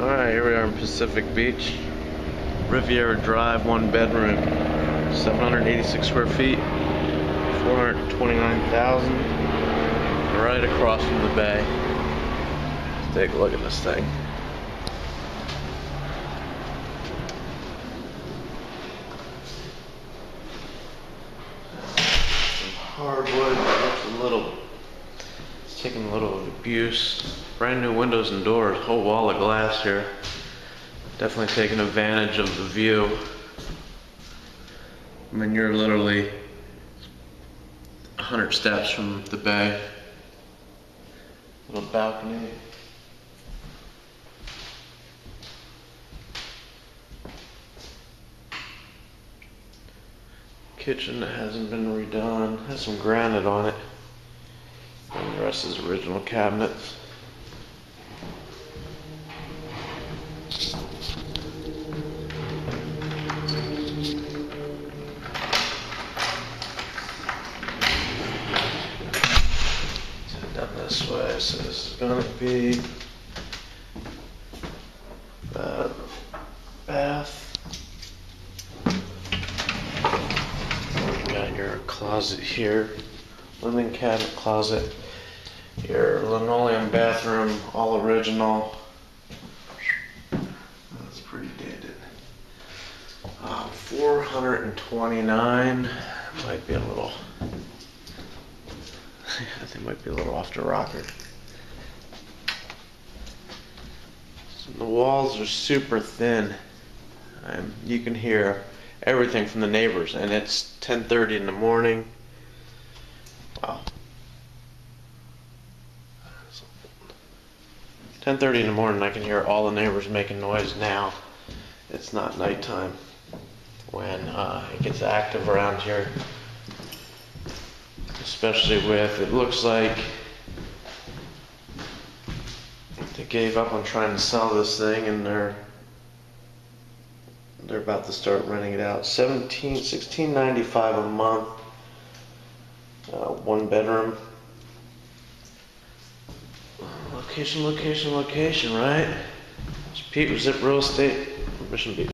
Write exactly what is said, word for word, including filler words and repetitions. Alright, here we are in Pacific Beach. Riviera Drive, one bedroom, seven hundred eighty-six square feet, four hundred twenty-nine thousand, right across from the bay. Let's take a look at this thing. Some hardwood, looks a little, it's taking a little abuse. Brand new windows and doors, whole wall of glass here. Definitely taking advantage of the view. I mean, you're literally one hundred steps from the bay. Little balcony. Kitchen that hasn't been redone. Has some granite on it. And the rest is original cabinets. This way, so this is gonna be the bath. You got your closet here, linen cabinet closet, your linoleum bathroom, all original. That's pretty dated. Uh, four hundred twenty-nine might be a little. I think it might be a little off the rocker. So the walls are super thin. Um, you can hear everything from the neighbors, and it's ten thirty in the morning. Wow. ten thirty in the morning, I can hear all the neighbors making noise now. It's not nighttime when uh, it gets active around here. Especially with, it looks like they gave up on trying to sell this thing, and they're they're about to start renting it out. sixteen ninety-five a month, uh, one bedroom. Location, location, location, right? It's Pete with Zip Real Estate, Mission Beach.